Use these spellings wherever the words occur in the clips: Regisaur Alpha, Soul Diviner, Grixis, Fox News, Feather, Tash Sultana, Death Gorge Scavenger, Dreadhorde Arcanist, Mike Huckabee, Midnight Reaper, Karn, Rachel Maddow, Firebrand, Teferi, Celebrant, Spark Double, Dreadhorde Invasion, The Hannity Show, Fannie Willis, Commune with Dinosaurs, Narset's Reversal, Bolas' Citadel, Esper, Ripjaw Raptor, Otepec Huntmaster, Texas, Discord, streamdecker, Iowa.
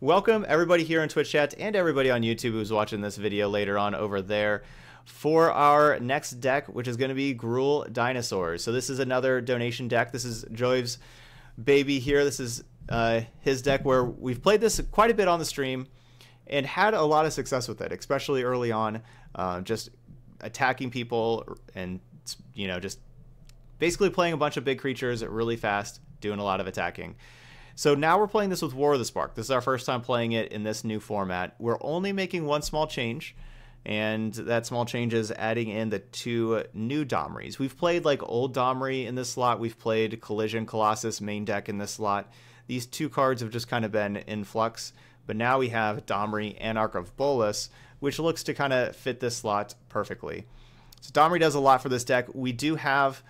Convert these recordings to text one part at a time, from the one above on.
Welcome everybody here in Twitch chat and everybody on YouTube who's watching this video later on over there for our next deck, which is going to be Gruul Dinosaurs. So this is another donation deck. This is Joy's baby here. This is his deck where we've played this quite a bit on the stream and had a lot of success with it, especially early on, just attacking people and, you know, just basically playing a bunch of big creatures really fast, doing a lot of attacking. So now we're playing this with War of the Spark. This is our first time playing it in this new format. We're only making one small change, and that small change is adding in the two new Domris. We've played like old Domri in this slot. We've played Collision Colossus main deck in this slot. These two cards have just kind of been in flux, but now we have Domri Anarch of Bolas, which looks to kind of fit this slot perfectly. So Domri does a lot for this deck. We do have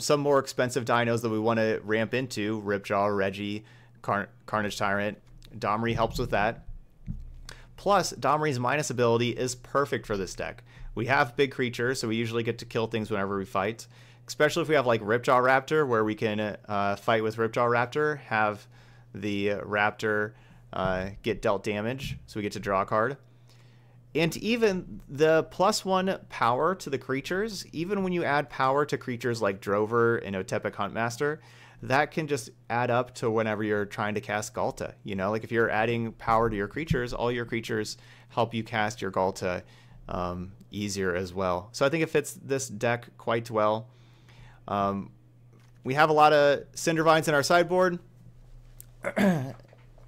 some more expensive dinos that we want to ramp into. Ripjaw, Regi, Carnage Tyrant. Domri helps with that. Plus, Domri's minus ability is perfect for this deck. We have big creatures, so we usually get to kill things whenever we fight. Especially if we have like Ripjaw Raptor, where we can fight with Ripjaw Raptor, have the Raptor get dealt damage, so we get to draw a card. And even the +1 power to the creatures, even when you add power to creatures like Drover and Otepec Huntmaster, that can just add up to whenever you're trying to cast Galta. You know, like if you're adding power to your creatures, all your creatures help you cast your Galta easier as well. So I think it fits this deck quite well. We have a lot of Cinder Vines in our sideboard.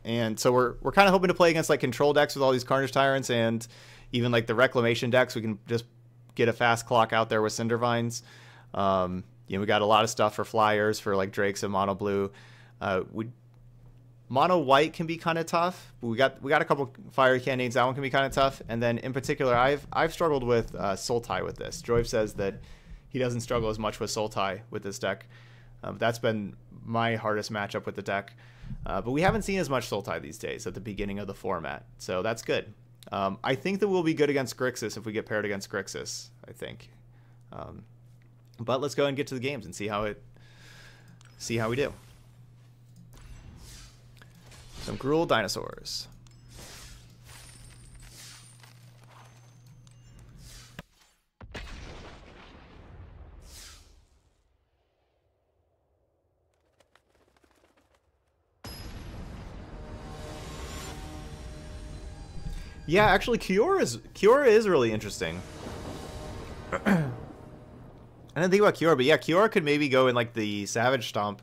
And so we're kind of hoping to play against like control decks with all these Carnage Tyrants and even like the Reclamation decks. We can just get a fast clock out there with Cinder Vines. You know, we got a lot of stuff for flyers, for like Drakes and Mono Blue. Mono White can be kind of tough. But we got a couple Fiery Cannonades. That one can be kind of tough. And then in particular, I've struggled with Soul Tie with this. Joyve says that he doesn't struggle as much with Soul Tie with this deck. That's been my hardest matchup with the deck. But we haven't seen as much Soul Tie these days at the beginning of the format, so that's good. I think that we'll be good against Grixis if we get paired against Grixis, I think. But let's go and get to the games and see how we do. Some Gruul Dinosaurs. Yeah, actually, Kiora is really interesting. I didn't think about Kiora, but yeah, Kiora could maybe go in like the Savage Stomp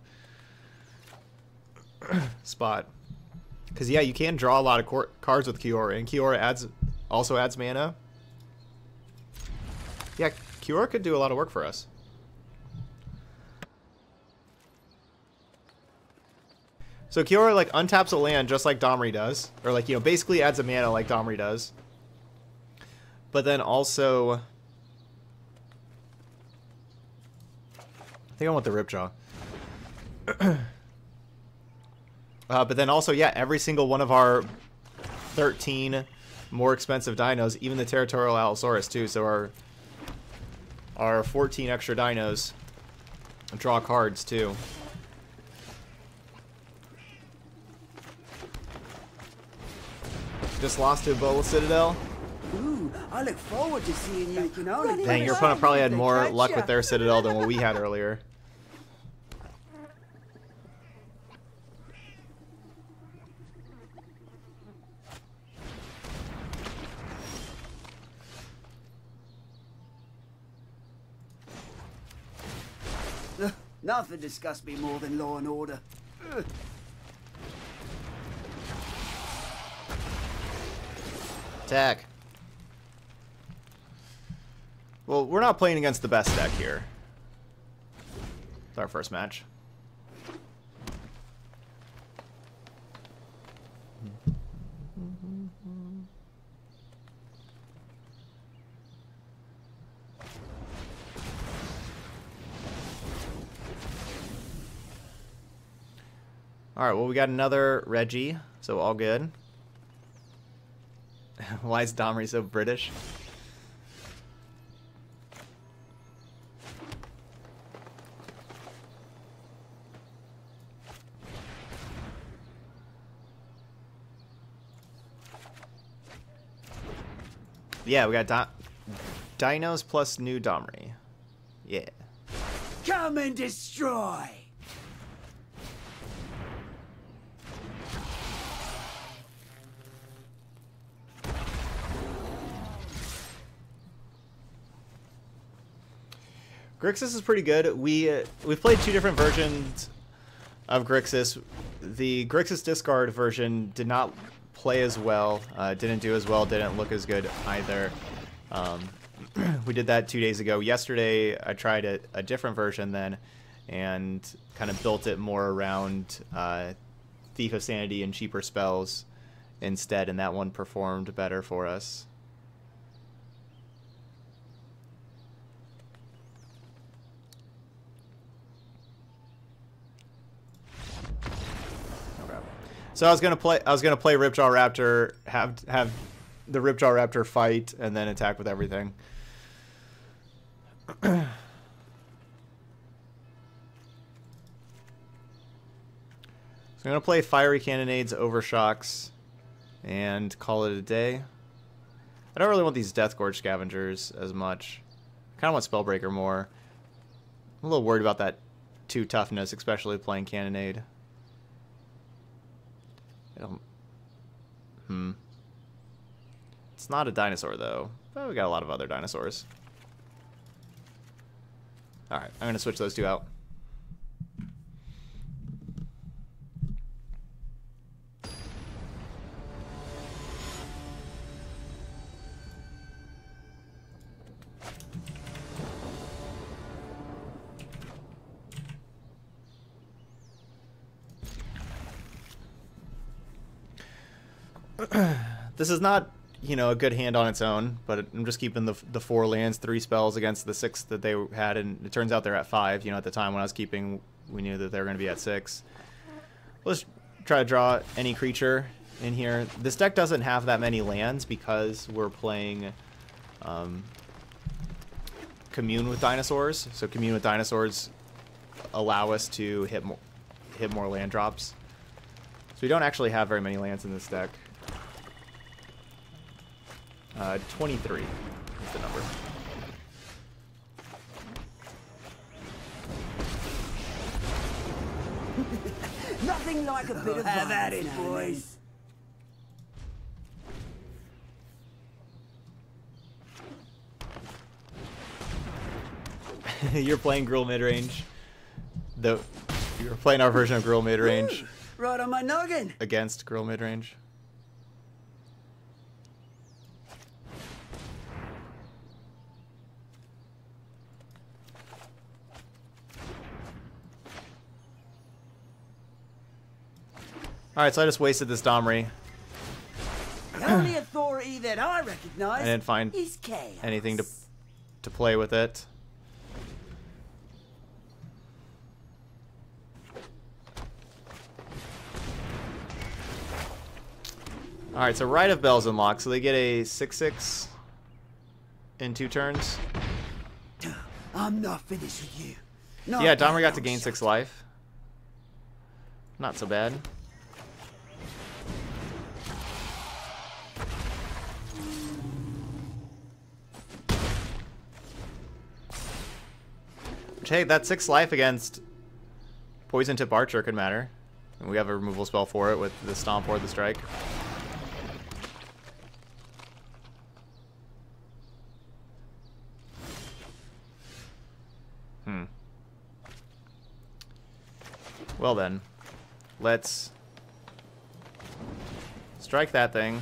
spot, because yeah, you can draw a lot of cards with Kiora, and Kiora also adds mana. Yeah, Kiora could do a lot of work for us. So Kiora like untaps a land just like Domri does, or like, you know, basically adds a mana like Domri does. But then also, I think I want the Ripjaw. But then also, yeah, every single one of our 13 more expensive dinos, even the Territorial Allosaurus too. So our 14 extra dinos draw cards too. Just lost to Bolas' Citadel. Ooh, I look forward to seeing you. You know, like dang, your opponent probably had more luck with their Citadel than what we had earlier. Nothing disgusts me more than Law and Order. Attack. Well, we're not playing against the best deck here. It's our first match. All right, well, we got another Regi, so all good. Why is Domri so British? Yeah, we got dinos plus new Domri. Yeah. Come and destroy. Grixis is pretty good. We've played two different versions of Grixis. The Grixis discard version did not play as well, didn't do as well, didn't look as good either. We did that 2 days ago. Yesterday, I tried a different version then and kind of built it more around Thief of Sanity and cheaper spells instead, and that one performed better for us. So I was gonna play Ripjaw Raptor, have the Ripjaw Raptor fight, and then attack with everything. So I'm gonna play Fiery Cannonades, Overshocks, and call it a day. I don't really want these Death Gorge Scavengers as much. I kind of want Spellbreaker more. I'm a little worried about that 2 toughness, especially playing Cannonade. I don't... It's not a dinosaur, though. But we got a lot of other dinosaurs. Alright, I'm going to switch those two out. This is not, you know, a good hand on its own, but I'm just keeping the 4 lands, 3 spells against the 6 that they had, and it turns out they're at 5. You know, at the time when I was keeping, we knew that they were going to be at 6. Let's try to draw any creature in here. This deck doesn't have that many lands because we're playing Commune with Dinosaurs. So Commune with Dinosaurs allow us to hit more land drops. So we don't actually have very many lands in this deck. 23 is the number. Nothing like a bit of have at it, boys. You're playing Gruul midrange. Though you're playing our version of Gruul midrange. Right on my noggin. Against Gruul midrange. Alright, so I just wasted this Domri. The only authority that I recognize. I didn't find anything to play with it. Alright, so Rite of Bells unlocked, so they get a 6/6 in 2 turns. I'm not finished with you. Not yeah, Domri got to gain 6 life. Not so bad. Hey, that 6 life against Poison Tip Archer could matter. And we have a removal spell for it with the Stomp or the Strike. Well then, let's strike that thing.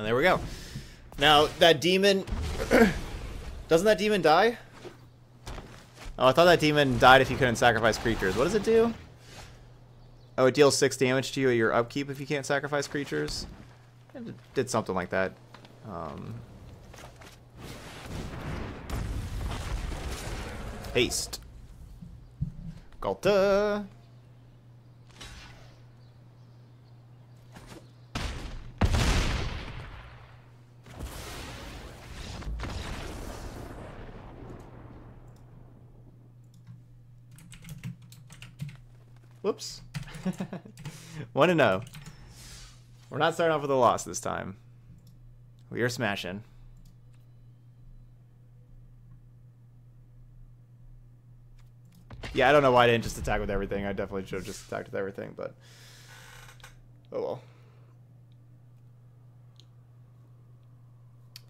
There we go. Now, that demon... Doesn't that demon die? Oh, I thought that demon died if you couldn't sacrifice creatures. What does it do? Oh, it deals 6 damage to you at your upkeep if you can't sacrifice creatures. It did something like that. Haste. Galta. Whoops. 1-0. We're not starting off with a loss this time. We are smashing. Yeah, I don't know why I didn't just attack with everything. I definitely should have just attacked with everything, but... oh well.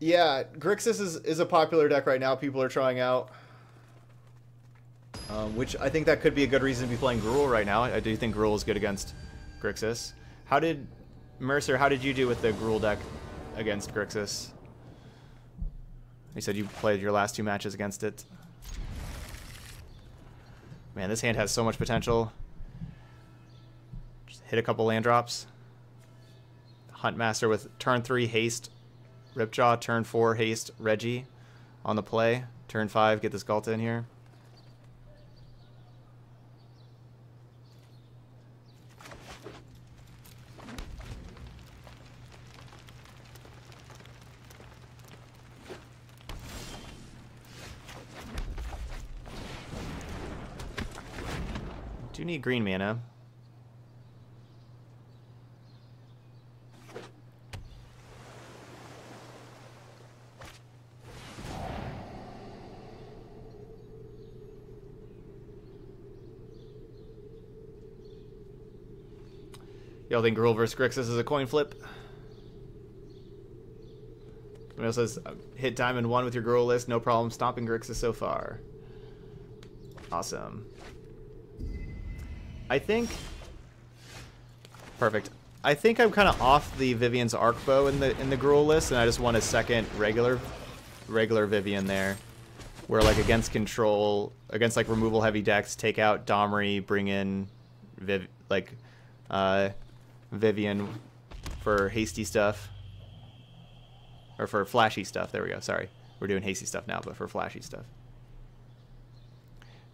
Yeah, Grixis is a popular deck right now. People are trying out. Which I think that could be a good reason to be playing Gruul right now. I do think Gruul is good against Grixis. How did... Mercer, how did you do with the Gruul deck against Grixis? You said you played your last two matches against it. Man, this hand has so much potential. Just hit a couple land drops. Huntmaster with turn 3 haste Ripjaw, turn 4 haste Regi on the play. Turn 5 get this Galta in here. Do need green mana. Y'all think Gruul vs. Grixis is a coin flip? Someone else says hit diamond 1 with your Gruul list, no problem stomping Grixis so far. Awesome. I think... perfect. I think I'm kind of off the Vivian's Arc Bow in the Gruul list, and I just want a second regular Vivian there, where like against control, against like removal heavy decks, take out Domri, bring in Vivian for hasty stuff, or for flashy stuff. There we go. Sorry, we're doing hasty stuff now, but for flashy stuff.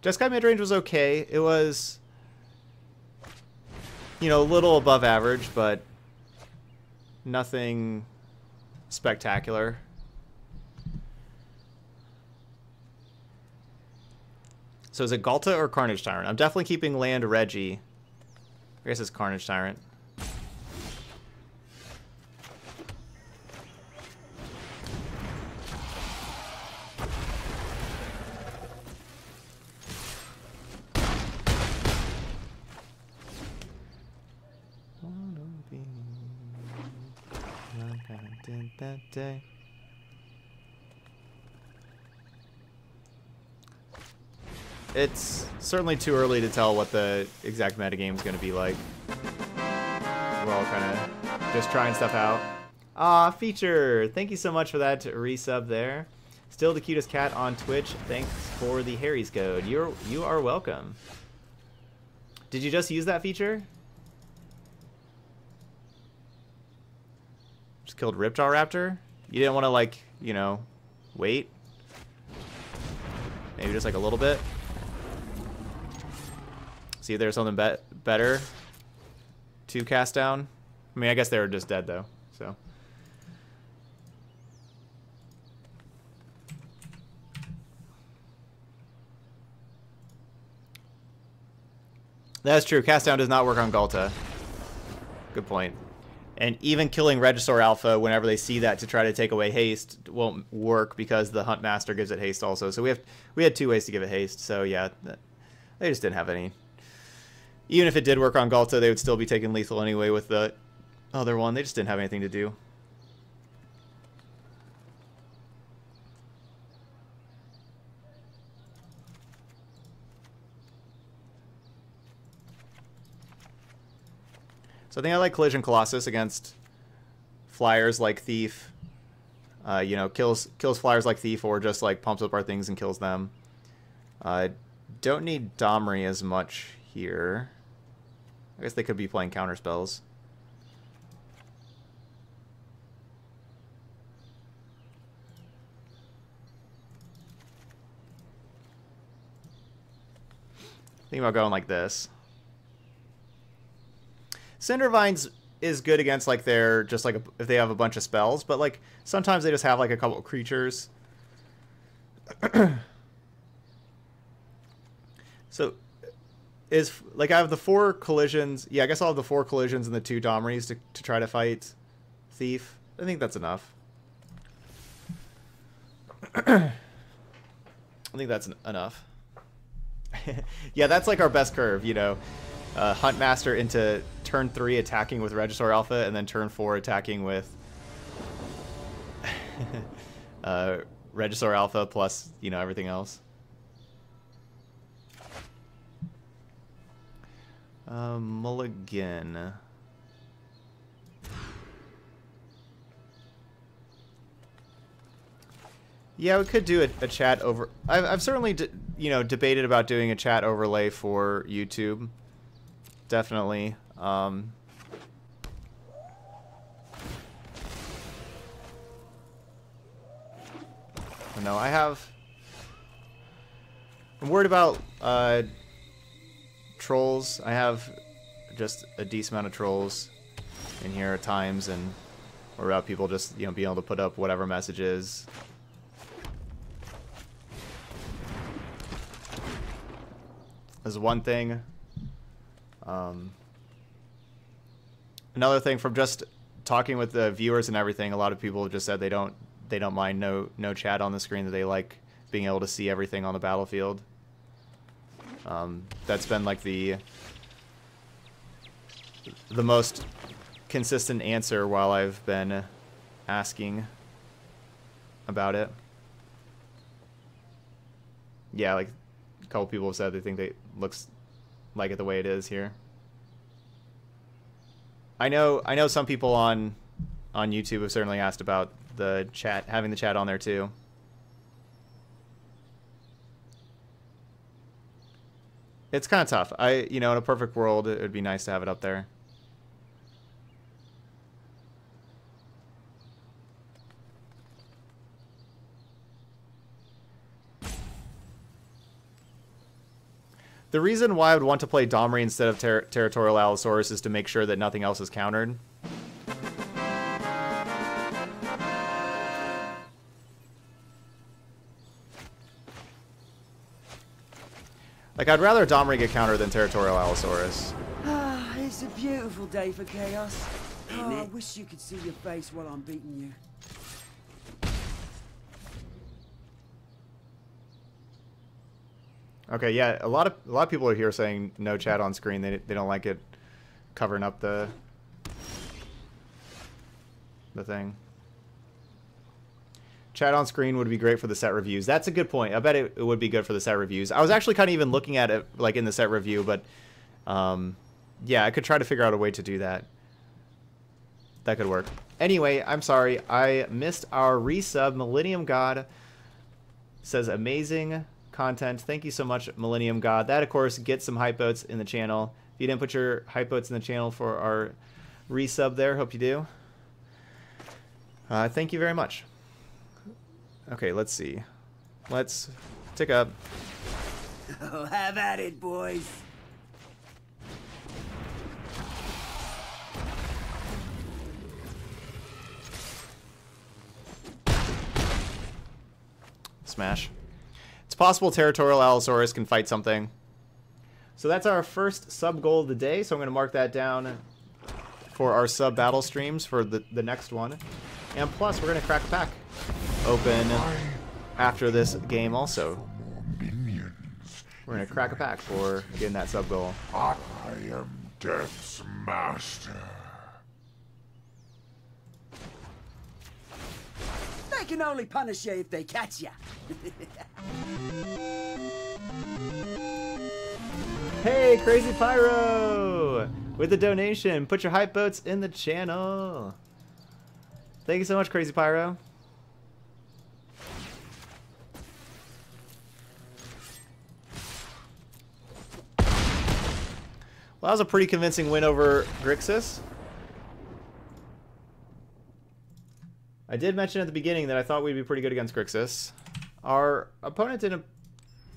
Jeskai midrange was okay. It was, you know, a little above average, but nothing spectacular. So is it Galta or Carnage Tyrant? I'm definitely keeping land Regi. I guess it's Carnage Tyrant. Day. It's certainly too early to tell what the exact metagame is going to be like. We're all kind of just trying stuff out. Ah, Feature! Thank you so much for that resub there. Still the cutest cat on Twitch. Thanks for the Harry's code. You are welcome. Did you just use that feature? Just killed Ripjaw Raptor? You didn't want to, like, you know, wait? Maybe just, like, a little bit? See if there's something better to cast down? I mean, I guess they were just dead, though, so. That's true. Cast down does not work on Galta. Good point. And even killing Regisaur Alpha whenever they see that to try to take away haste won't work because the Huntmaster gives it haste also. So we had two ways to give it haste. So yeah, they just didn't have any. Even if it did work on Galta, they would still be taking lethal anyway with the other one. They just didn't have anything to do. So I think I like Collision Colossus against flyers like Thief. You know, kills flyers like Thief, or just like pumps up our things and kills them. Don't need Domri as much here. I guess they could be playing counter spells. Thinking about going like this. Cinder Vines is good against like their just like if they have a bunch of spells, but like sometimes they just have like a couple of creatures. So is, like, I have the 4 collisions. Yeah, I guess I'll have the 4 collisions and the 2 Domries to try to fight Thief. I think that's enough. I think that's enough. Yeah, that's like our best curve, you know. Huntmaster into turn 3 attacking with Regisaur Alpha, and then turn 4 attacking with Regisaur Alpha plus, you know, everything else. Mulligan. Yeah, we could do a chat over. I've certainly, you know, debated about doing a chat overlay for YouTube. Definitely. No, I have. I'm worried about trolls. I have just a decent amount of trolls in here at times, and worried about people just, you know, being able to put up whatever messages. Is one thing. Another thing, from just talking with the viewers and everything, a lot of people just said they don't mind no chat on the screen, that they like being able to see everything on the battlefield. That's been like the most consistent answer while I've been asking about it. Yeah, like a couple people have said they think it looks like it the way it is here. I know some people on YouTube have certainly asked about the chat, having the chat on there too. It's kind of tough. You know, in a perfect world, it would be nice to have it up there. The reason why I would want to play Domri instead of Territorial Allosaurus is to make sure that nothing else is countered. Like, I'd rather Domri get countered than Territorial Allosaurus. Ah, it's a beautiful day for chaos. Oh, I wish you could see your face while I'm beating you. Okay, yeah, a lot of people are here saying no chat on screen. They don't like it covering up the thing. Chat on screen would be great for the set reviews. That's a good point. I bet it would be good for the set reviews. I was actually kind of even looking at it like in the set review, but yeah, I could try to figure out a way to do that. That could work. Anyway, I'm sorry. I missed our resub. Millennium God says amazing content. Thank you so much, Millennium God. That, of course, gets some hype votes in the channel. If you didn't put your hype votes in the channel for our resub there, hope you do. Thank you very much. Okay, let's see. Let's tick up. Oh, have at it, boys. Smash. It's possible Territorial Allosaurus can fight something. So that's our first sub goal of the day, so I'm going to mark that down for our sub battle streams for the next one. And plus, we're going to crack a pack open after this game also. We're going to crack a pack for getting that sub goal. I am Death's master. They can only punish you if they catch you. Hey, Crazy Pyro! With the donation, put your hype boats in the channel. Thank you so much, Crazy Pyro. Well, that was a pretty convincing win over Grixis. I did mention at the beginning that I thought we'd be pretty good against Grixis. Our opponent didn't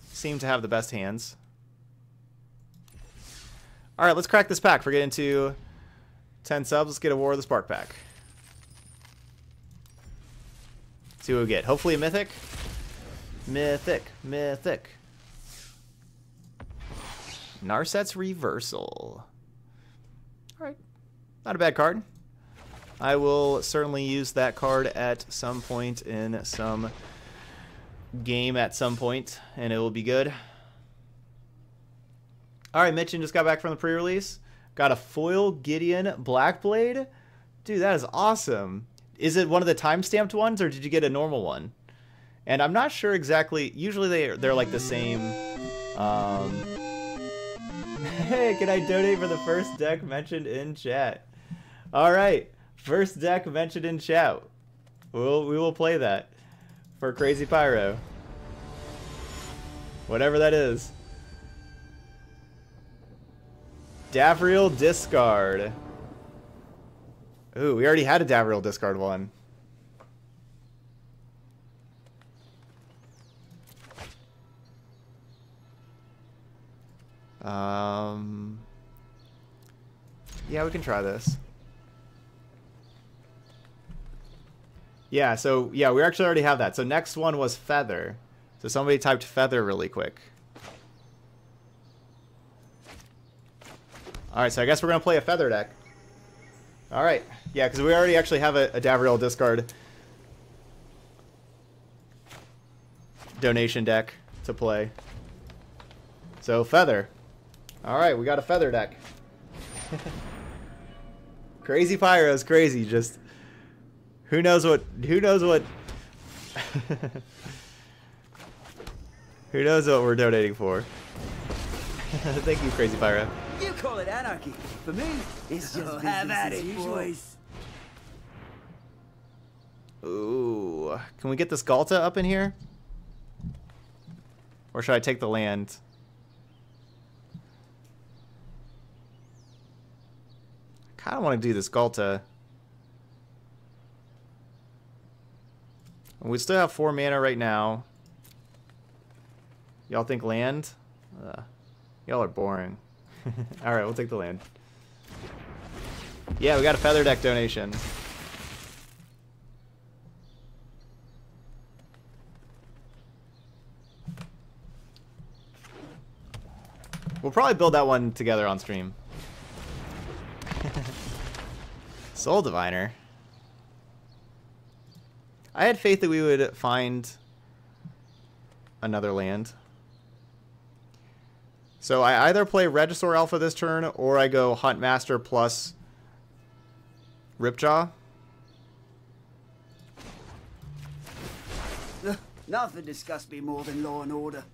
seem to have the best hands. Alright, let's crack this pack. We're getting to 10 subs. Let's get a War of the Spark pack. See what we get. Hopefully a Mythic. Mythic. Mythic. Narset's Reversal. Alright. Not a bad card. I will certainly use that card at some point in some game at some point, and it will be good. Alright, Mitchin just got back from the pre-release. Got a foil Gideon Blackblade. Dude, that is awesome. Is it one of the time-stamped ones, or did you get a normal one? And I'm not sure exactly. Usually they're like the same. Hey, can I donate for the first deck mentioned in chat? All right, first deck mentioned in chat. We will play that for Crazy Pyro. Whatever that is. Davriel discard. Ooh, we already had a Davriel discard one. Yeah, we can try this. Yeah, so, yeah, we actually already have that. So next one was Feather. So somebody typed Feather really quick. Alright, so I guess we're going to play a Feather deck. Alright, yeah, because we already actually have a Davriel discard donation deck to play. So, Feather. Alright, we got a Feather deck. Crazy Pyro's crazy, just... Who knows what... Who knows what we're donating for. Thank you, Crazy Pyro. You call it anarchy. For me, it's just have at it, boys. Ooh. Can we get this Galta up in here? Or should I take the land? I kind of want to do this Galta. We still have 4 mana right now. Y'all think land? Y'all are boring. Alright, we'll take the land. Yeah, we got a Feather deck donation. We'll probably build that one together on stream. Soul Diviner. I had faith that we would find another land. So I either play Regisaur Alpha this turn, or I go Huntmaster plus Ripjaw. Nothing disgusts me more than Law and Order.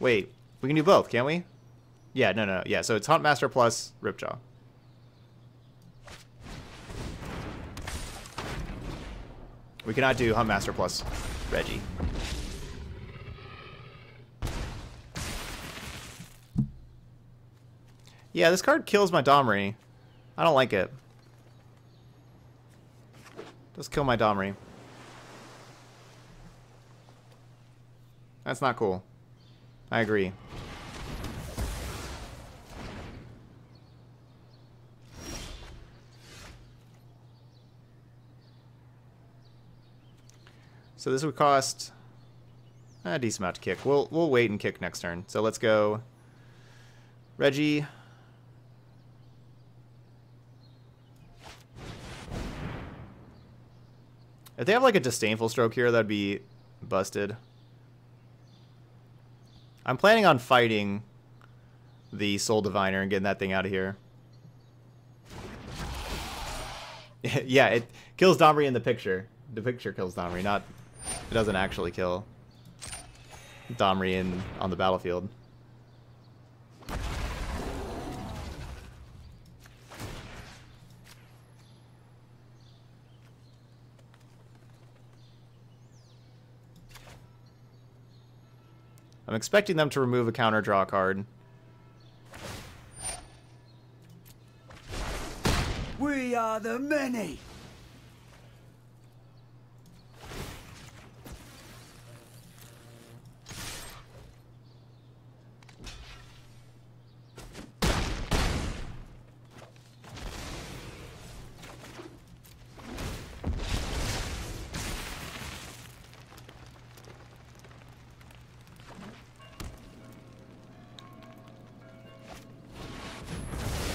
Wait, we can do both, can't we? Yeah, no. Yeah, so it's Huntmaster plus Ripjaw. We cannot do Huntmaster plus Reggie. Yeah, this card kills my Domri. I don't like it. Just kill my Domri. That's not cool. I agree. So this would cost a decent amount to kick. We'll wait and kick next turn. So let's go Reggie. If they have like a Disdainful Stroke here, that'd be busted. I'm planning on fighting the Soul Diviner and getting that thing out of here. Yeah, it kills Domri in the picture. The picture kills Domri, not... It doesn't actually kill Domri on the battlefield. I'm expecting them to remove a counter draw card. We are the many.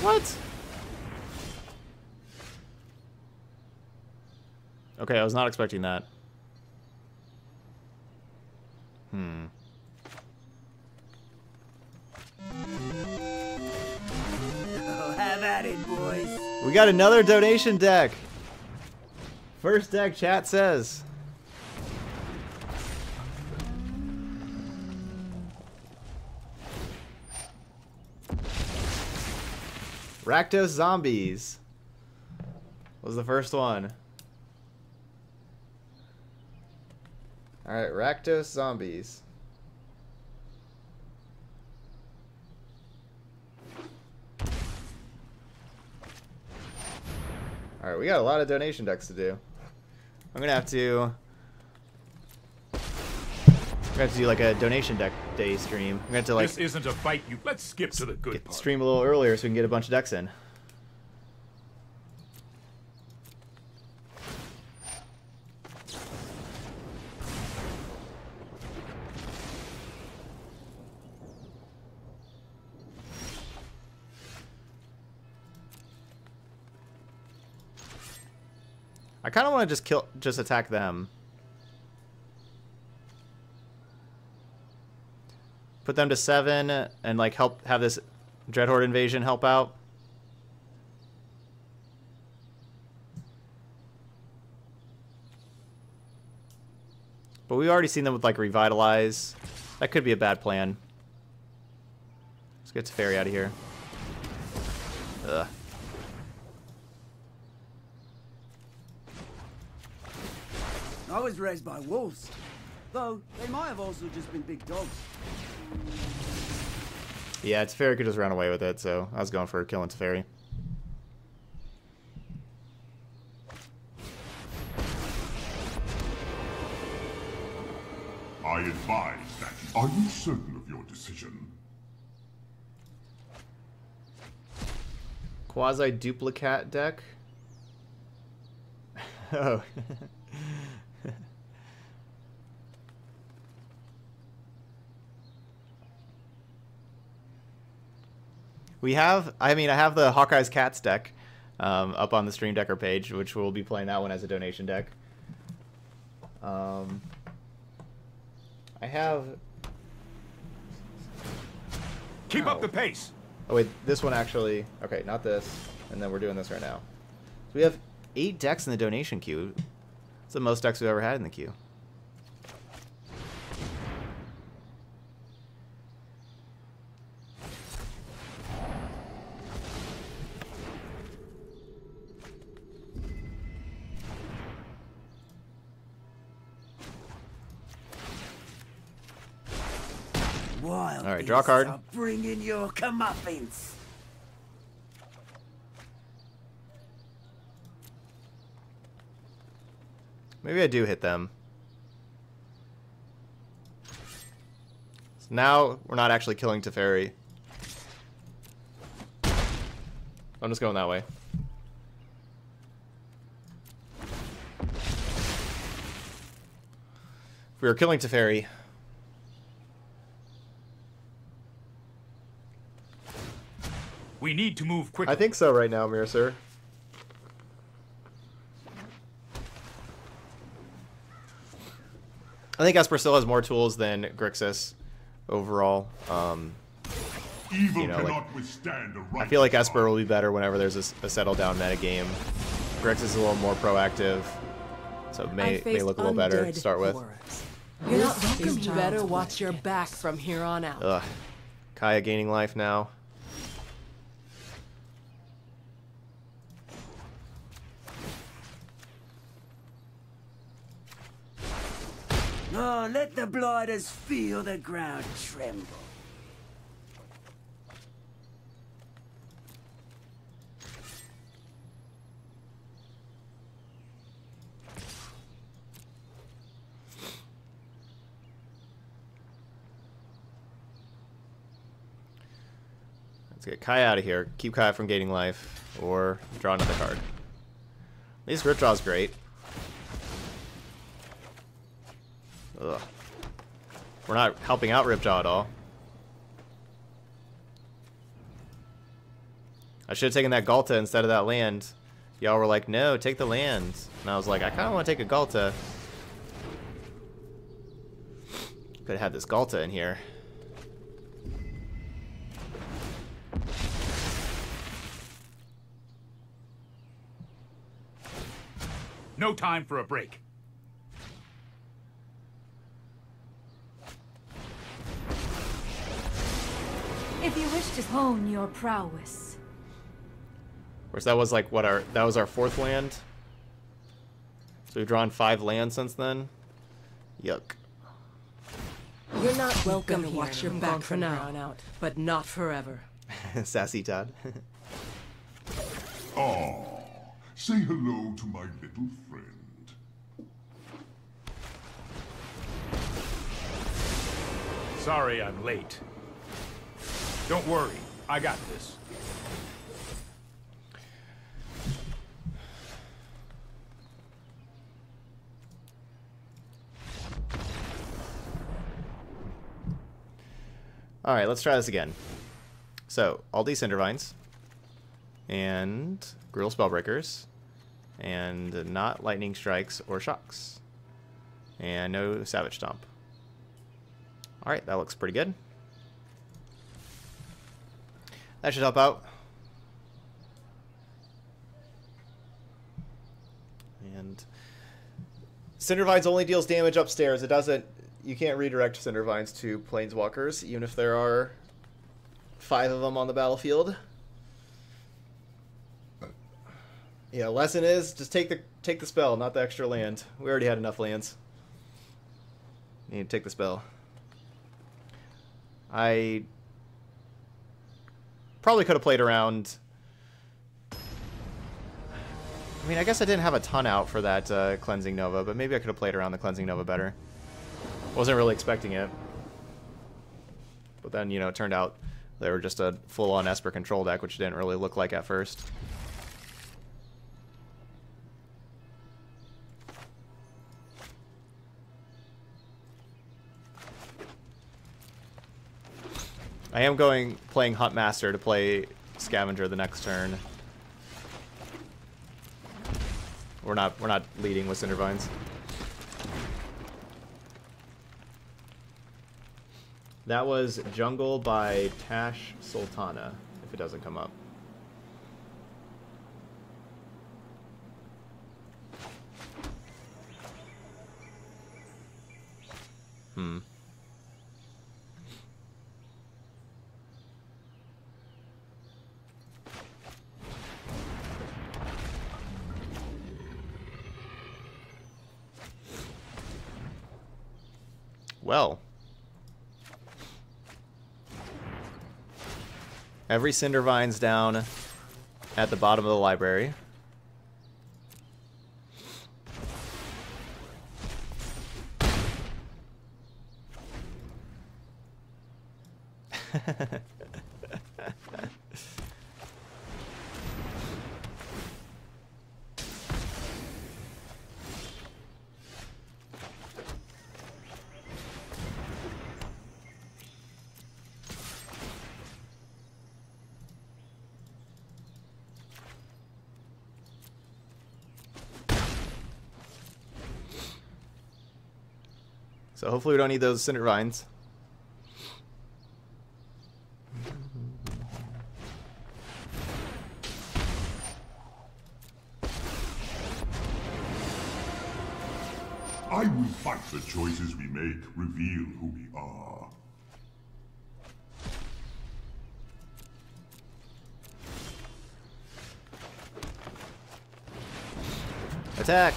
What? Okay, I was not expecting that. Hmm. Oh, have at it, boys. We got another donation deck. First deck, chat says. Rakdos Zombies was the first one. Alright, Rakdos Zombies. Alright, we got a lot of donation decks to do. I'm gonna have to... We're gonna have to do like a donation deck day stream. We're gonna have to like. This isn't a fight. You let's skip to the good part. Stream a little earlier so we can get a bunch of decks in. I kind of want to just attack them. Put them to 7 and like help have this Dreadhorde Invasion help out. But we've already seen them with like Revitalize. That could be a bad plan. Let's get Teferi out of here. Ugh. I was raised by wolves, though they might have also just been big dogs. Yeah, Teferi could just run away with it, so I was going for killing Teferi. I advise that. Are you certain of your decision? Quasi duplicat deck? Oh. We have, I mean, I have the Hawkeye's Cats deck up on the Stream Decker page, which we'll be playing that one as a donation deck. I have... Keep up the pace! Oh, wait, this one actually... Okay, not this. And then we're doing this right now. So we have 8 decks in the donation queue. It's the most decks we've ever had in the queue. Alright, draw a card. Bring in your comeuppance. Maybe I do hit them. So now we're not actually killing Teferi. I'm just going that way. If we were killing Teferi. We need to move quickly. I think so right now, Mirasir. I think Esper still has more tools than Grixis overall. Evil you know, cannot withstand a right. I feel like Esper will be better whenever there's a settle down metagame. Grixis is a little more proactive, so it may look a little better to start with. You're not welcome. You better watch your back from here on out. Ugh. Kaya gaining life now. Oh, let the blighters feel the ground tremble. Let's get Kai out of here. Keep Kai from gaining life, or draw another card. At least Ripjaw's great. Ugh. We're not helping out Ripjaw at all. I should have taken that Galta instead of that land. Y'all were like, no, take the land. And I was like, I kind of want to take a Galta. Could have had this Galta in here. No time for a break. If you wish to hone your prowess. Of course, that was like what that was our fourth land. So we've drawn 5 lands since then. Yuck. You're not welcome here. Watch your back for now, but not forever. Sassy Todd. Oh. Say hello to my little friend. Sorry I'm late. Don't worry, I got this. All right, let's try this again. So, all these Cinder Vines and Gruul Spellbreakers, and not lightning strikes or shocks, and no savage stomp. All right, that looks pretty good. That should help out. And Cinder Vines only deals damage upstairs. It doesn't. You can't redirect Cinder Vines to planeswalkers, even if there are 5 of them on the battlefield. Yeah, lesson is just take the spell, not the extra land. We already had enough lands. Need to take the spell. I probably could have played around. I mean, I guess I didn't have a ton out for that Cleansing Nova, but maybe I could have played around the Cleansing Nova better. Wasn't really expecting it. But then, you know, it turned out they were just a full-on Esper control deck, which didn't really look like at first. I am playing Huntmaster to play Scavenger the next turn. We're not leading with Cinder Vines. That was Jungle by Tash Sultana, if it doesn't come up. Hmm. Well, every Cinder Vine's down at the bottom of the library. So hopefully we don't need those Cinder Vines. I will fight. The choices we make reveal who we are. Attack!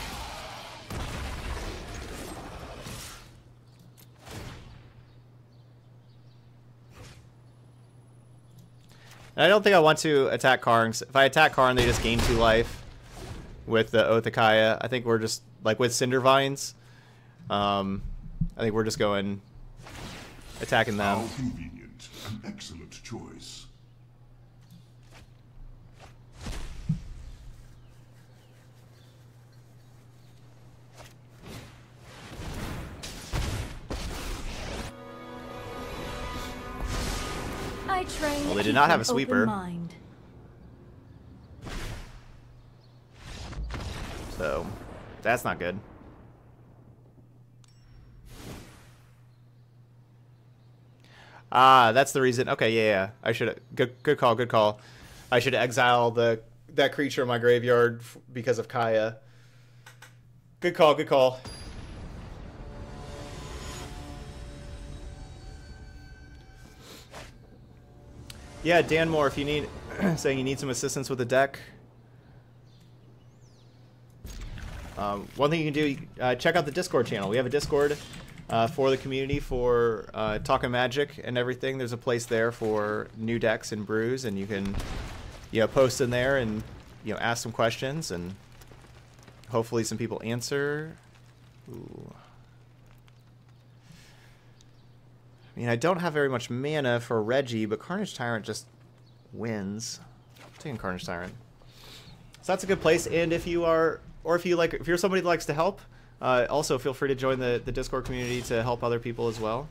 I don't think I want to attack Karn. If I attack Karn, they just gain 2 life with the Oath of Kaya. I think we're just, like with Cinder Vines, I think we're just going, attacking them. How convenient. An excellent choice. Well, they did not have a sweeper. That's not good. Ah, that's the reason. Okay, yeah. I should. Good call. Good call. I should exile that creature in my graveyard because of Kaya. Good call. Good call. Yeah, Dan Moore, if you need, saying you need some assistance with the deck. One thing you can do, check out the Discord channel. We have a Discord for the community for talking Magic and everything. There's a place there for new decks and brews, and you can, you know, post in there and, you know, ask some questions, and hopefully some people answer. Ooh. I mean, I don't have very much mana for Reggie, but Carnage Tyrant just wins. I'm taking Carnage Tyrant. So that's a good place. And if you are, or if you like, if you're somebody that likes to help, also feel free to join the Discord community to help other people as well.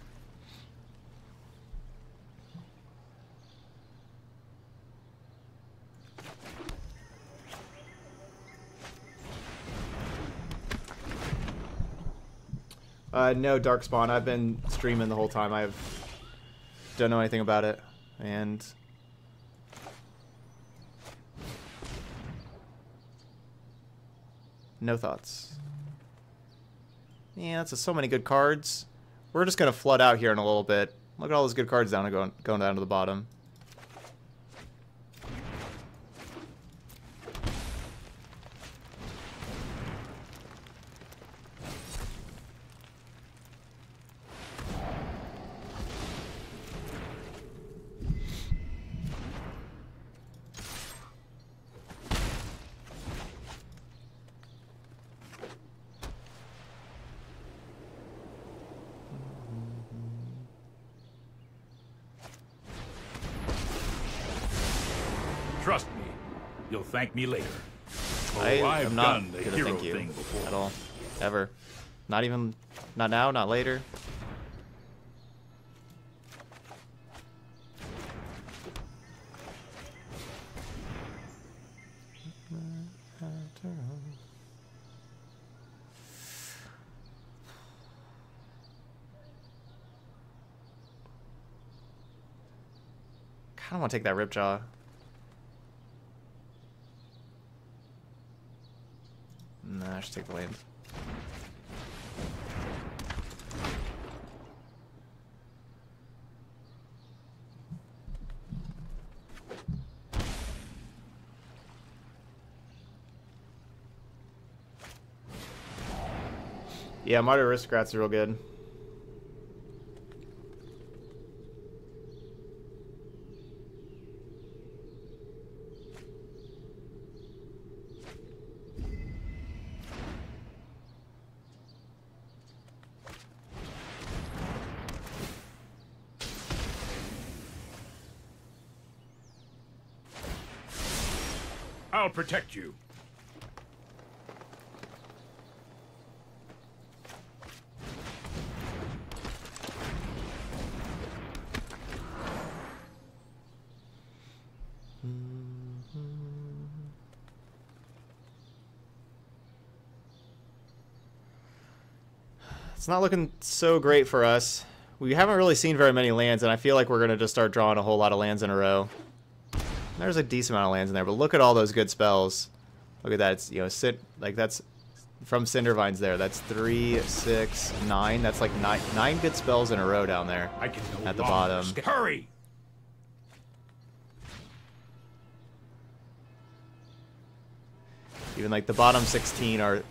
No, Darkspawn. I've been streaming the whole time. I don't know anything about it. And no thoughts. Yeah, that's so many good cards. We're just going to flood out here in a little bit. Look at all those good cards down going down to the bottom. Thank me later. Oh, I'm not going to thank you at all, ever. Not even, not now, not later. I don't want to take that Ripjaw. Nah, I should take the land. Yeah, Modern Aristocrats are real good. I'll protect you. It's not looking so great for us. We haven't really seen very many lands, and I feel like we're going to just start drawing a whole lot of lands in a row. There's a decent amount of lands in there, but look at all those good spells. Look at that. It's, you know, that's from Cinder Vines there. That's 3, 6, 9. That's like nine good spells in a row down there at the bottom. Hurry! Even like the bottom 16 are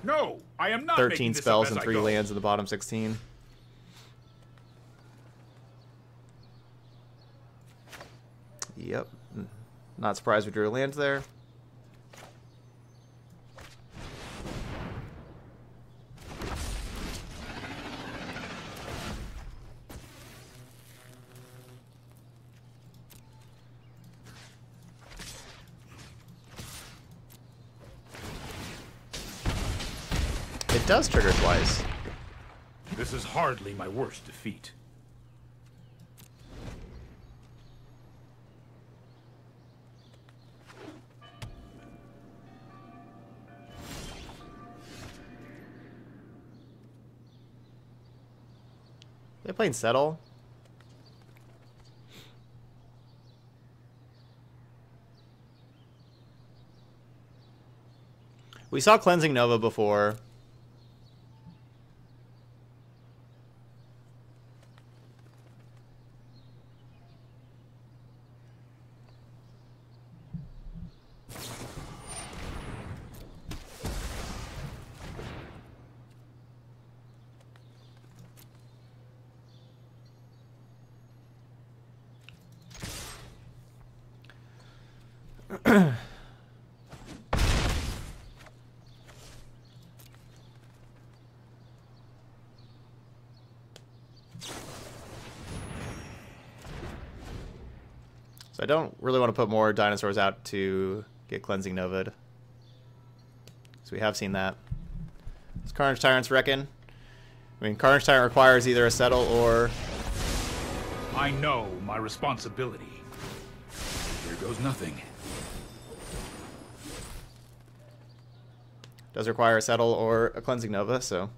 13 spells and 3 lands in the bottom 16. Yep. Not surprised we drew lands there. It does trigger twice. This is hardly my worst defeat. They're playing Settle. We saw Cleansing Nova before. So I don't really want to put more dinosaurs out to get Cleansing Nova'd. So we have seen that. It's Carnage Tyrant's wrecking. I mean, Carnage Tyrant requires either a Settle or... I know my responsibility. Here goes nothing. Does require a Settle or a Cleansing Nova, so...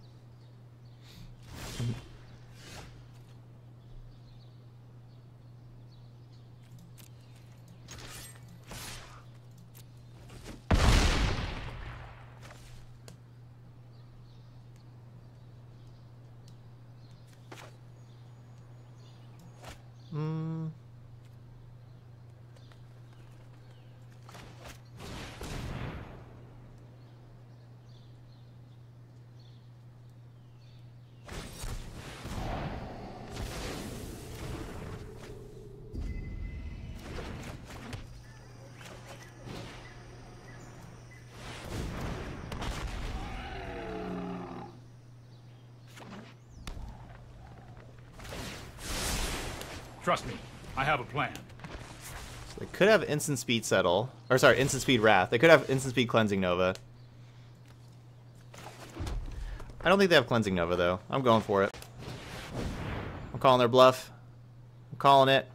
Trust me, I have a plan. So they could have instant speed Settle, or sorry, instant speed Wrath. They could have instant speed Cleansing Nova. I don't think they have Cleansing Nova though. I'm going for it. I'm calling their bluff. I'm calling it.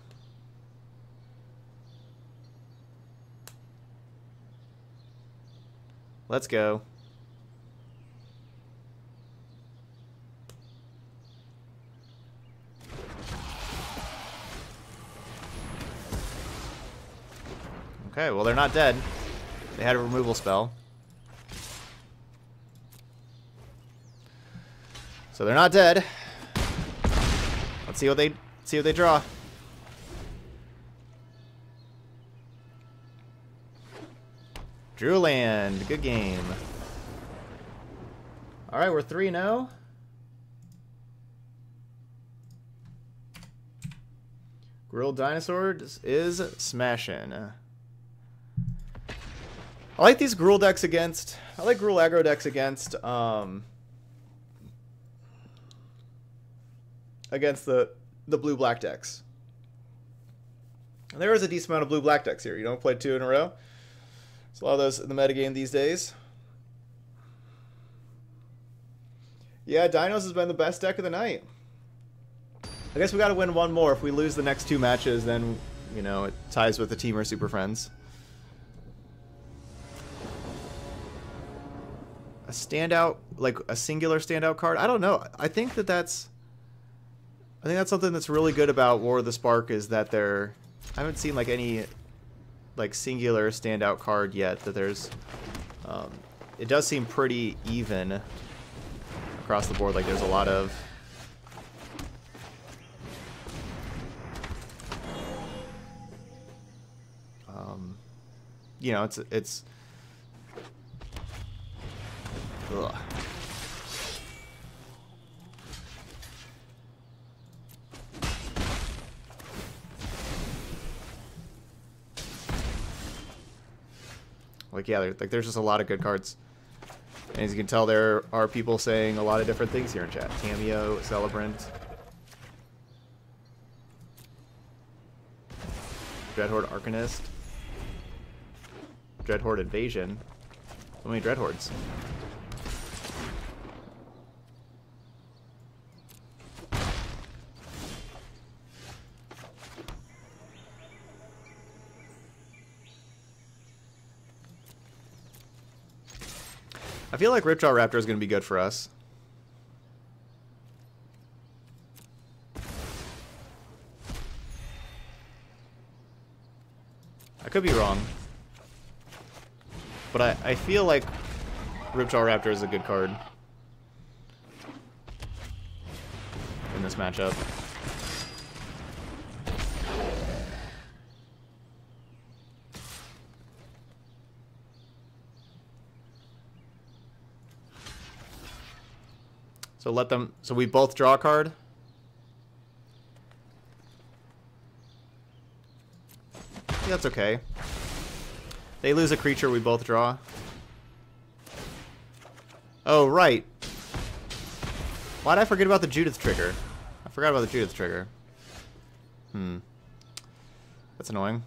Let's go. Okay, well they're not dead. They had a removal spell. So they're not dead. Let's see what they draw. Drew land. Good game. All right, we're 3-0. Gruul Dinosaur is smashing. I like these Gruul decks against... I like Gruul aggro decks against... against the blue-black decks. And there is a decent amount of blue-black decks here. You don't play two in a row. There's a lot of those in the metagame these days. Yeah, Dinos has been the best deck of the night. I guess we got to win one more. If we lose the next two matches, then, you know, it ties with the team or Super Friends. A standout, like a singular standout card. I don't know. I think that that's something that's really good about War of the Spark is that there. I haven't seen like any, like singular standout card yet. That there's, it does seem pretty even across the board. Like there's a lot of. You know, it's. Ugh. Like yeah, like there's just a lot of good cards, and as you can tell, there are people saying a lot of different things here in chat. Cameo, Celebrant, Dreadhorde Arcanist, Dreadhorde Invasion. So many Dreadhordes. I feel like Ripjaw Raptor is going to be good for us. I could be wrong. But I feel like Ripjaw Raptor is a good card in this matchup. So let them, so we both draw a card. Yeah, that's okay. They lose a creature, we both draw. Oh, right. Why'd I forget about the Judith trigger? I forgot about the Judith trigger. Hmm. That's annoying.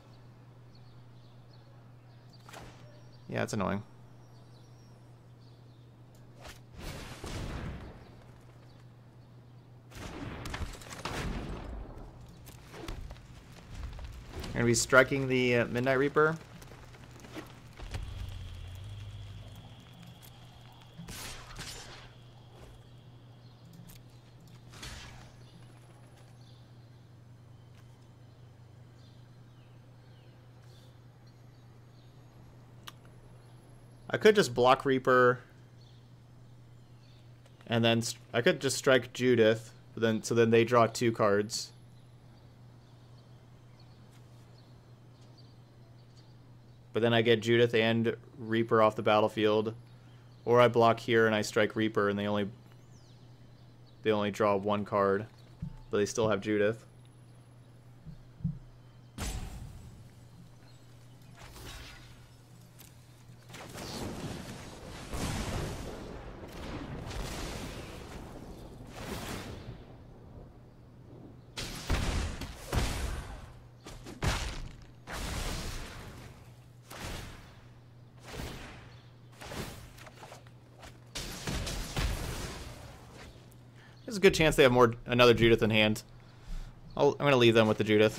Yeah, it's annoying. I'm gonna be striking the Midnight Reaper. I could just block Reaper, and then I could just strike Judith, but then so then they draw two cards. But then I get Judith and Reaper off the battlefield, or I block here and I strike Reaper, and they only draw one card, but they still have Judith. There's a good chance they have another Judith in hand. I'm gonna leave them with the Judith.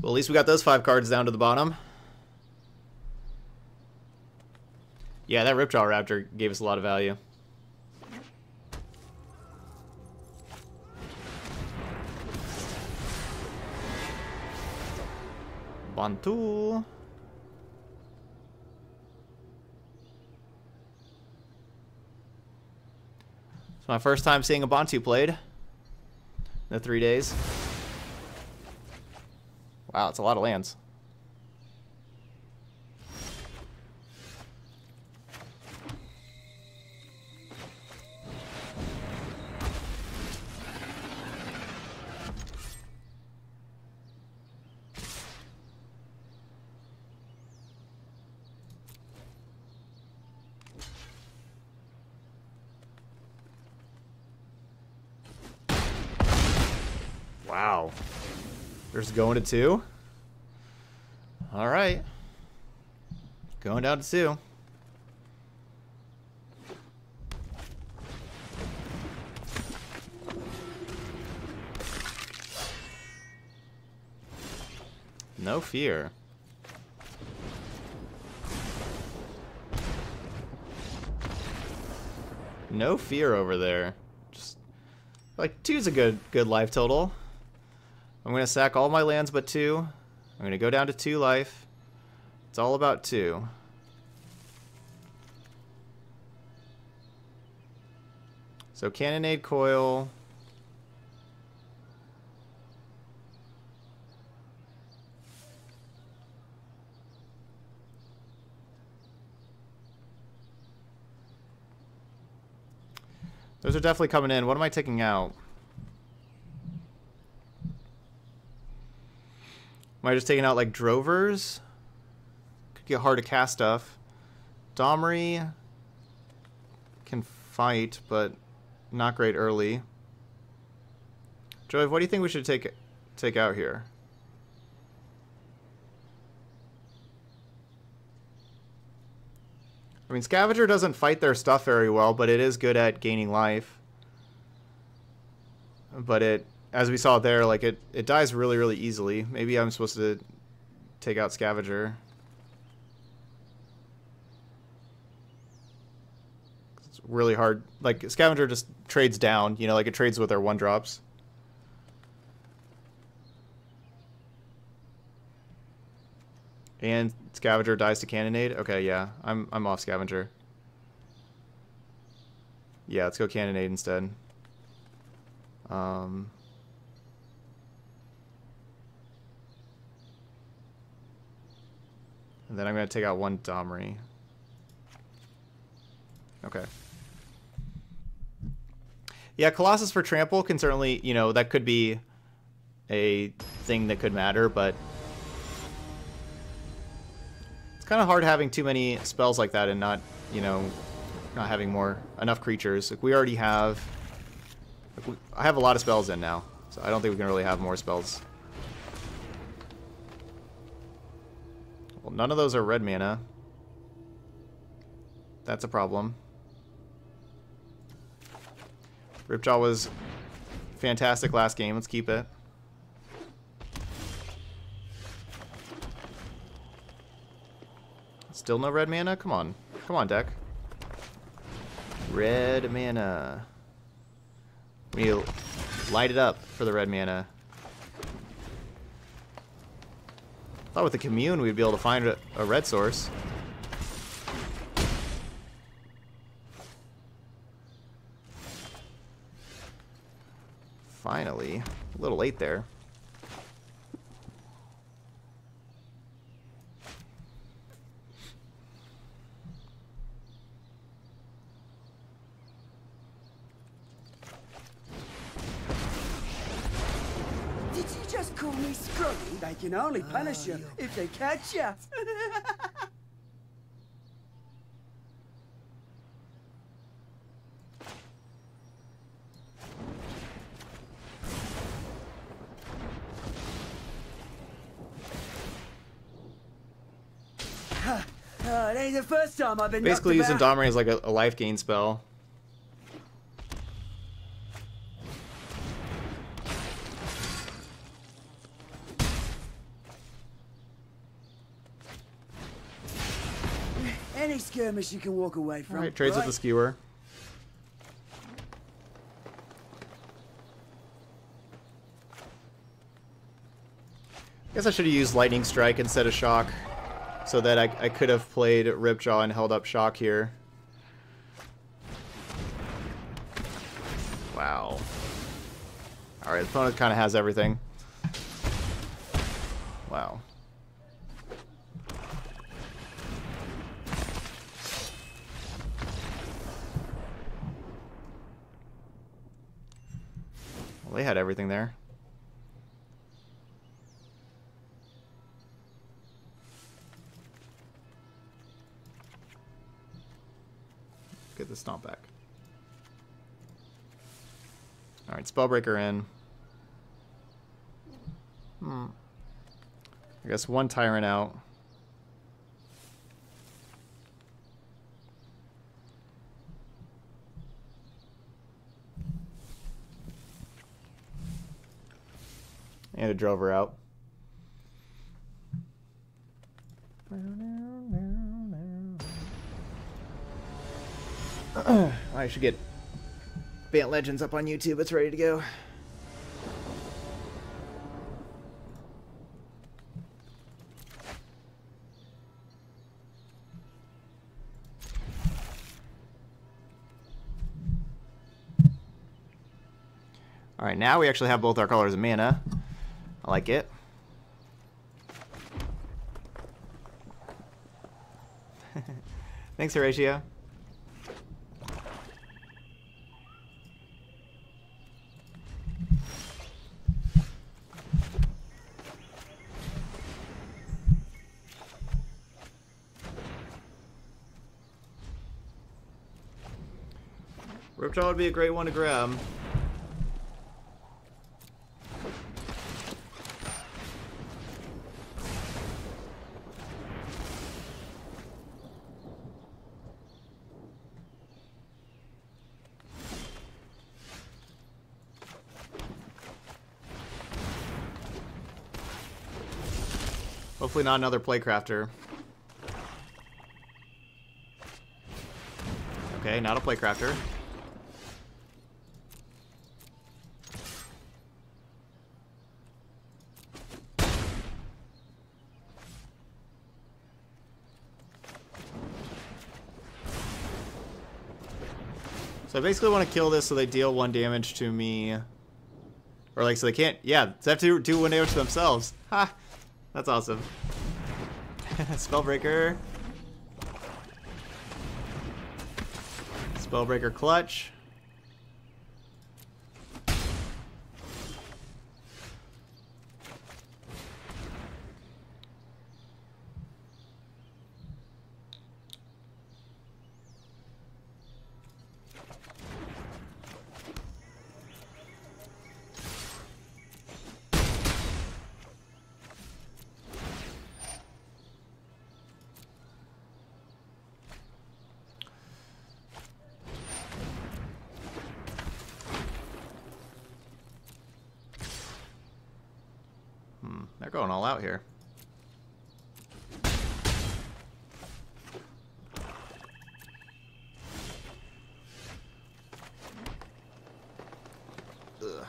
Well, at least we got those 5 cards down to the bottom. Yeah, that Ripjaw Raptor gave us a lot of value. Bontu. It's my first time seeing a Bontu played in the 3 days. Wow, it's a lot of lands. Wow. There's going to 2. All right. Going down to 2. No fear. No fear over there. Just like 2's a good life total. I'm going to sack all my lands but 2. I'm going to go down to 2 life. It's all about 2. So Cannonade Coil. Those are definitely coming in. What am I taking out? Am I just taking out like Drovers? Could get hard to cast stuff. Domri can fight, but not great early. Joy, what do you think we should take out here? I mean, Scavenger doesn't fight their stuff very well, but it is good at gaining life. But it, as we saw there, like, it dies really, really easily. Maybe I'm supposed to take out Scavenger. It's really hard. Like, Scavenger just trades down, you know, like it trades with their one-drops. And Scavenger dies to Cannonade? Okay, yeah. I'm off Scavenger. Yeah, let's go Cannonade instead. And then I'm going to take out one Domri. Okay. Yeah, Colossus for Trample can certainly, you know, that could be a thing that could matter, but kind of hard having too many spells like that and not, you know, not having enough creatures. Like, we already have, like, I have a lot of spells in now, so I don't think we can really have more spells. Well, none of those are red mana. That's a problem. Ripjaw was fantastic last game. Let's keep it. Still no red mana? Come on. Come on, deck. Red mana. We light it up for the red mana. Thought with the Commune we'd be able to find a red source. Finally. A little late there. They can only punish you if they catch you. It ain't the first time I've been basically using Domri as like a life gain spell. Skirmish you can walk away from. All right, trades with the Skewer. I guess I should have used Lightning Strike instead of Shock, so that I could have played Ripjaw and held up Shock here. Wow. All right, the opponent kind of has everything. Wow. They had everything there. Get the stomp back. All right, Spellbreaker in. I guess one Tyrant out. And it drove her out. I should get Bant Legends up on YouTube. It's ready to go. All right, now we actually have both our colors of mana. I like it. Thanks, Horatio. Ripjaw would be a great one to grab. Hopefully not another Playcrafter. Okay, not a Playcrafter. So I basically want to kill this so they deal one damage to me. Or like, so they can't, yeah, so they have to do one damage to themselves. Ha! That's awesome. Spellbreaker. Spellbreaker clutch. They're going all out here. Ugh.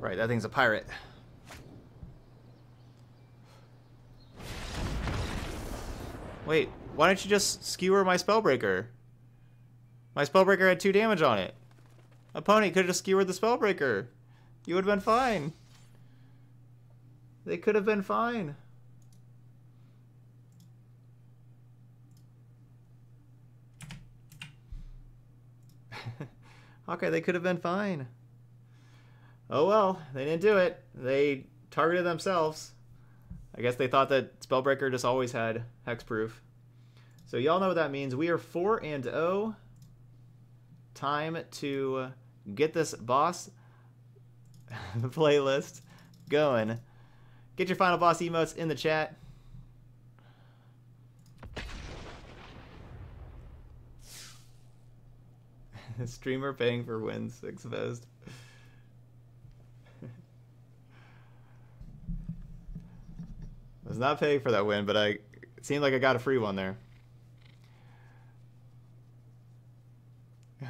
Right, that thing's a pirate. Wait, why don't you just skewer my Spellbreaker? My Spellbreaker had 2 damage on it. Opponent could have just skewered the Spellbreaker. You would have been fine. They could have been fine. Okay, they could have been fine. Oh well, they didn't do it. They targeted themselves. I guess they thought that Spellbreaker just always had hexproof. So y'all know what that means. We are 4-0. Time to get this boss playlist going. Get your final boss emotes in the chat. Streamer paying for wins exposed. I was not paying for that win, but it seemed like I got a free one there.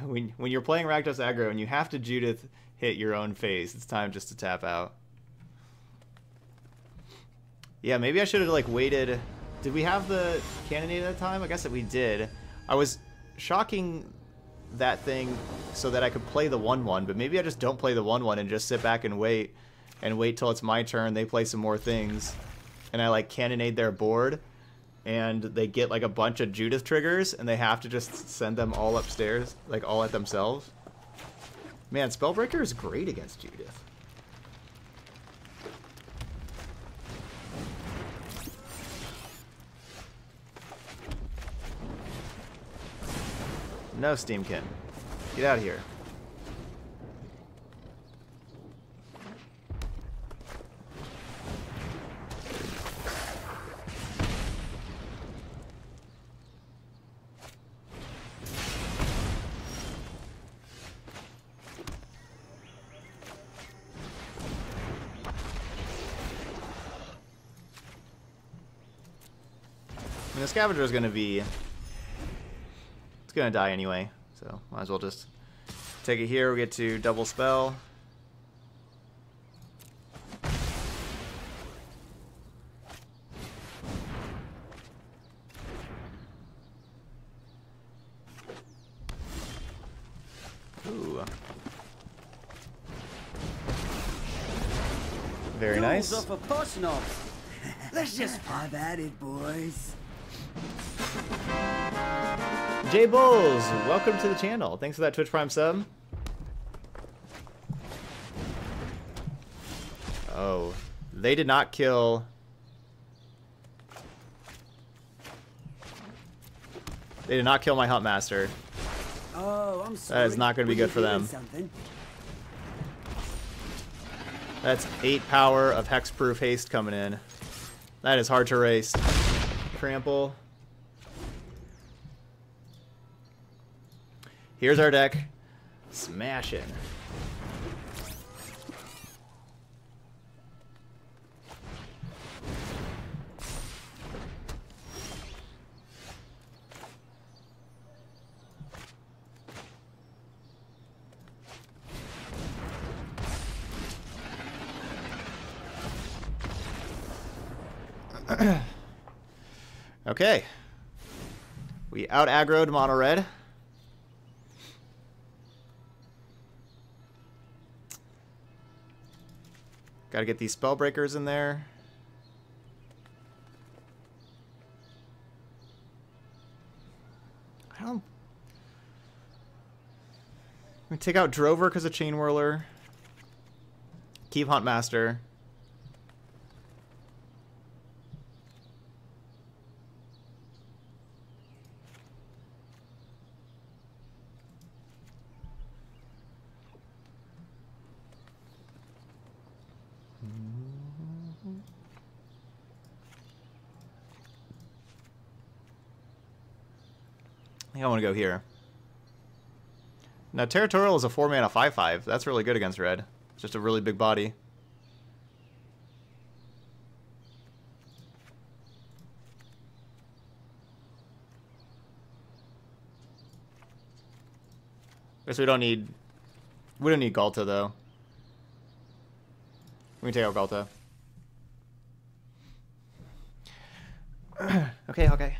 When you're playing Rakdos aggro and you have to Judith hit your own face, it's time just to tap out. Yeah, maybe I should have like waited. Did we have the Cannonade at that time? I guess that we did. I was shocking that thing so that I could play the 1-1, but maybe I just don't play the 1-1 and just sit back and wait till it's my turn. They play some more things. And I like cannonade their board, and they get like a bunch of Judith triggers, and they have to just send them all upstairs, like all at themselves. Man, Spellbreaker is great against Judith. No, Steamkin. Get out of here. The Scavenger is gonna it's gonna die anyway, so might as well just take it here. We get to double spell. Ooh. Very nice. Let's just pop at it, boys. J Bulls, welcome to the channel. Thanks for that Twitch Prime sub. Oh, they did not kill. They did not kill my Huntmaster. Oh, I'm sorry. That is not going to be good for them. Something? That's 8 power of Hexproof Haste coming in. That is hard to race. Trample. Here's our deck. Smash it. Okay. We out aggroed mono red. Got to get these Spellbreakers in there. I don't. I'm gonna take out Drover because of Chain Whirler. Keep Huntmaster. I think I want to go here. Now, Territorial is a 4-mana 5/5. That's really good against red. It's just a really big body. I guess we don't need... We don't need Galta, though. We can take out Galta. Okay, okay.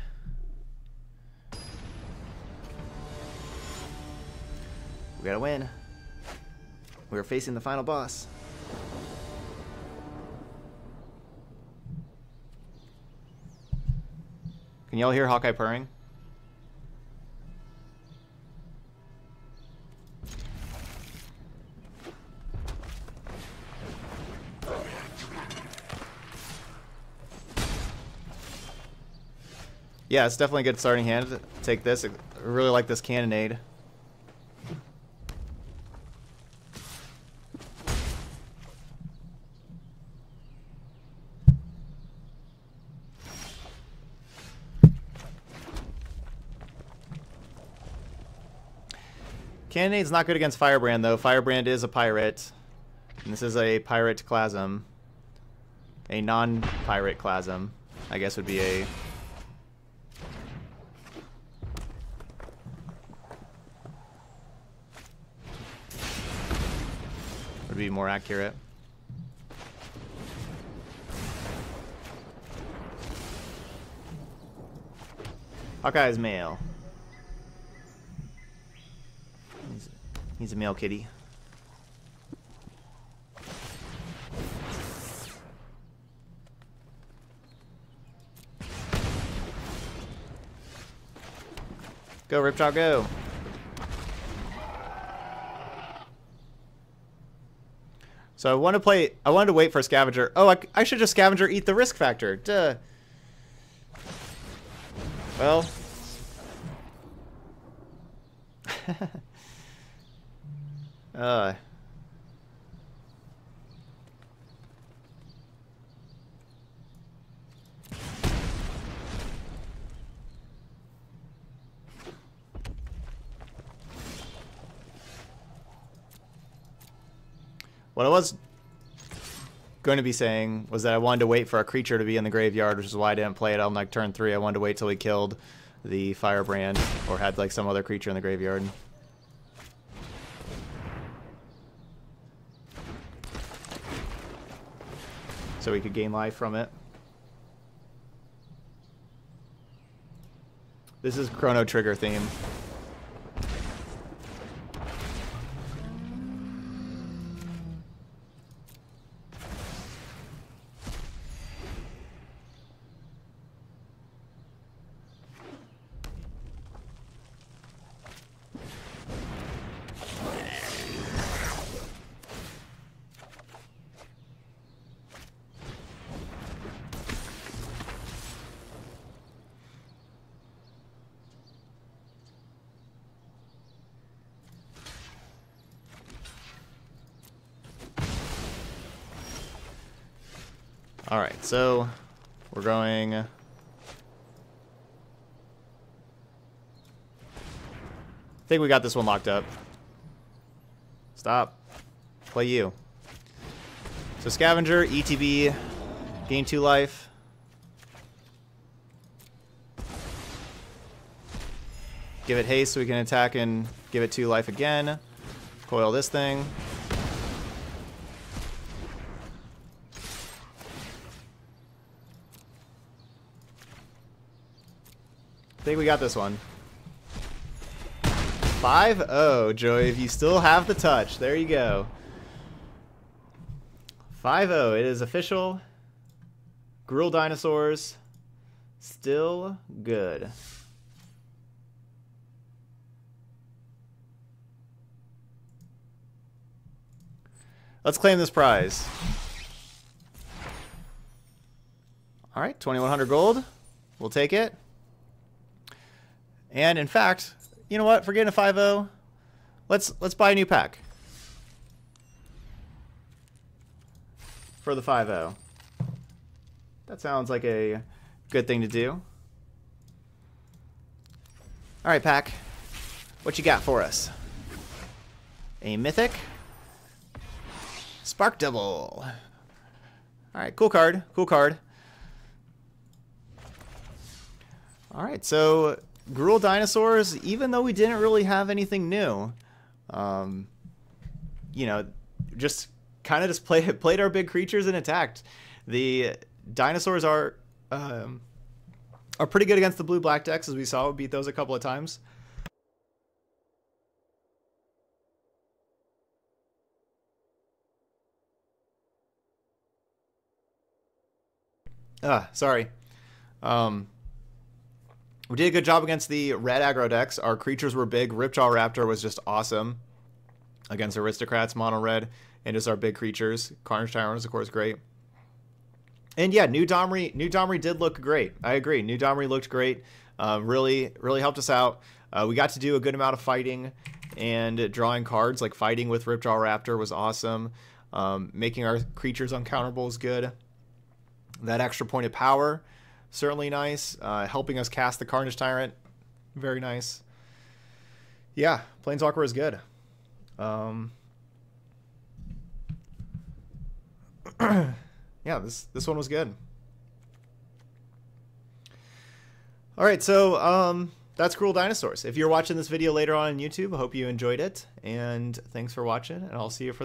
We gotta win. We're facing the final boss. Can y'all hear Hawkeye purring? Yeah, it's definitely a good starting hand. Take this. I really like this cannonade. Cannonade's not good against Firebrand, though. Firebrand is a pirate. And this is a pirate Clasm. A non-pirate Clasm, I guess, would be a... would be more accurate. Hawkeye's male. He's a male kitty. Go, Ripjaw, go! So I wanted to wait for a Scavenger. Oh, I should just Scavenger eat the risk factor. Duh. Well. What I was going to be saying was that I wanted to wait for a creature to be in the graveyard, which is why I didn't play it on like turn 3. I wanted to wait till he killed the Firebrand or had like some other creature in the graveyard. So we could gain life from it. This is Chrono Trigger theme. Alright, so we're going... I think we got this one locked up. Stop. Play you. So Scavenger, ETB, gain 2 life. Give it haste so we can attack and give it 2 life again. Coil this thing. I think we got this one. 5-0, Joey, if you still have the touch. There you go. 5-0, it is official. Gruul Dinosaurs, still good. Let's claim this prize. All right, 2,100 gold. We'll take it. And in fact... You know what? For getting a 5-0, let's buy a new pack for the 5-0. That sounds like a good thing to do. All right, pack. What you got for us? A mythic. Spark Double. All right, cool card. Cool card. All right, so. Gruul Dinosaurs, even though we didn't really have anything new, you know, just kind of just played our big creatures and attacked. The dinosaurs are pretty good against the blue-black decks, as we saw. We beat those a couple of times. Sorry. We did a good job against the red aggro decks. Our creatures were big. Ripjaw Raptor was just awesome against Aristocrats, Mono Red, and just our big creatures. Carnage Tyrant was, of course, great. And yeah, New Domri did look great. I agree. New Domri looked great. Really helped us out. We got to do a good amount of fighting and drawing cards. Like fighting with Ripjaw Raptor was awesome. Making our creatures uncounterable is good. That extra point of power. Certainly nice. Helping us cast the Carnage Tyrant. Very nice. Yeah, Planeswalker is good. Yeah, this one was good. All right, so that's Gruul Dinosaurs. If you're watching this video later on YouTube, I hope you enjoyed it. And thanks for watching, and I'll see you for the